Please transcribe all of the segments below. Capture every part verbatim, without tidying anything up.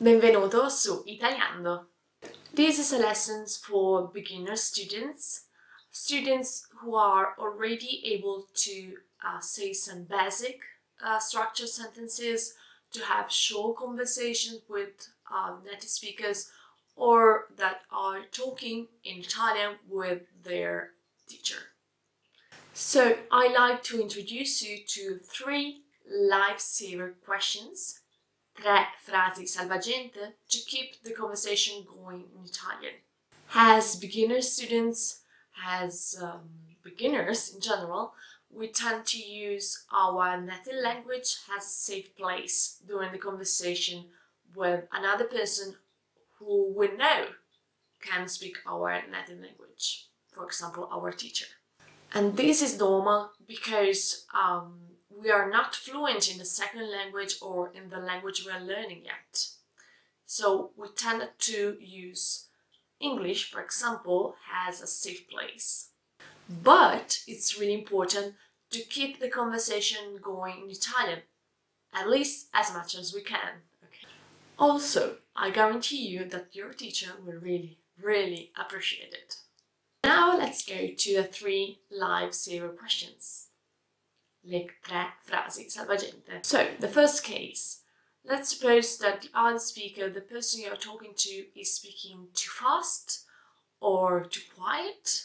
Benvenuto su Italiando! This is a lesson for beginner students, students who are already able to uh, say some basic uh, structured sentences, to have short conversations with uh, native speakers, or that are talking in Italian with their teacher. So I'd like to introduce you to three lifesaver questions. Tre frasi salvagente to keep the conversation going in Italian. As beginner students, as um, beginners in general, we tend to use our native language as a safe place during the conversation with another person who we know can speak our native language, for example, our teacher. And this is normal because um, we are not fluent in the second language or in the language we are learning yet. So we tend to use English, for example, as a safe place. But it's really important to keep the conversation going in Italian, at least as much as we can. Okay. Also, I guarantee you that your teacher will really, really appreciate it. Now let's go to the three lifesaver questions. Le tre frasi salvagente. So, the first case. Let's suppose that the other speaker, the person you're talking to, is speaking too fast or too quiet,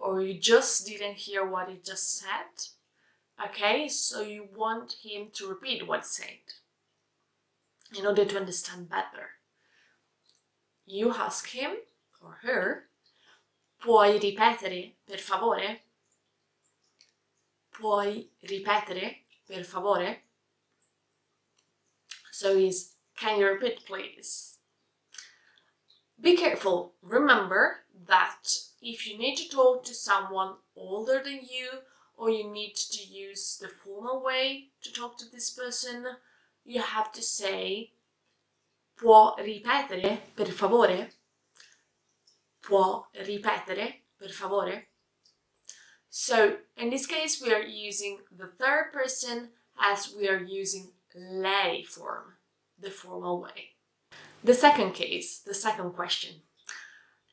or you just didn't hear what he just said. Okay, so you want him to repeat what he said in order to understand better. You ask him or her, puoi ripetere, per favore? Puoi ripetere, per favore? So is, can you repeat, please? Be careful. Remember that if you need to talk to someone older than you, or you need to use the formal way to talk to this person, you have to say può ripetere, per favore? Può ripetere, per favore? So, in this case, we are using the third person as we are using lei form, the formal way. The second case, the second question.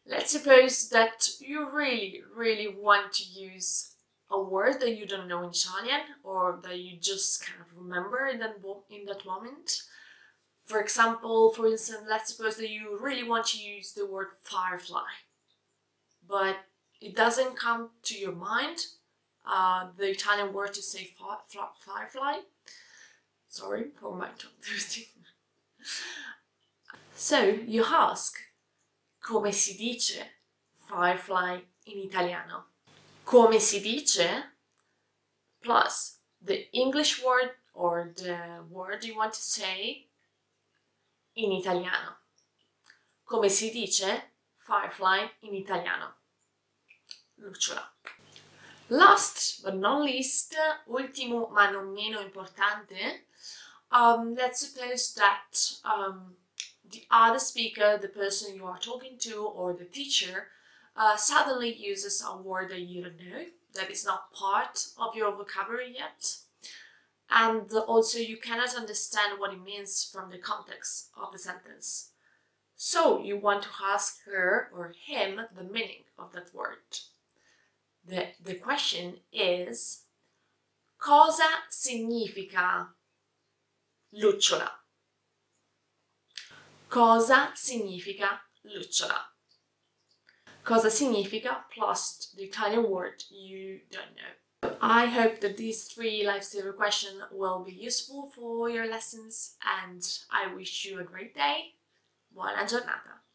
Let's suppose that you really, really want to use a word that you don't know in Italian or that you just can't remember in that, in that moment. For example, for instance, let's suppose that you really want to use the word firefly, but it doesn't come to your mind, uh, the Italian word to say firefly. Sorry for my tongue twisting. So you ask, come si dice firefly in Italiano? Come si dice plus the English word or the word you want to say in Italiano. Come si dice firefly in Italiano? Lucciola. Last but not least, ultimo ma non meno importante, um, let's suppose that um, the other speaker, the person you are talking to or the teacher, uh, suddenly uses a word that you don't know, that is not part of your vocabulary yet, and also you cannot understand what it means from the context of the sentence. So you want to ask her or him the meaning of that word. The, the question is, cosa significa lucciola? Cosa significa lucciola? Cosa significa plus the Italian word you don't know. I hope that these three lifesaver questions will be useful for your lessons, and I wish you a great day. Buona giornata!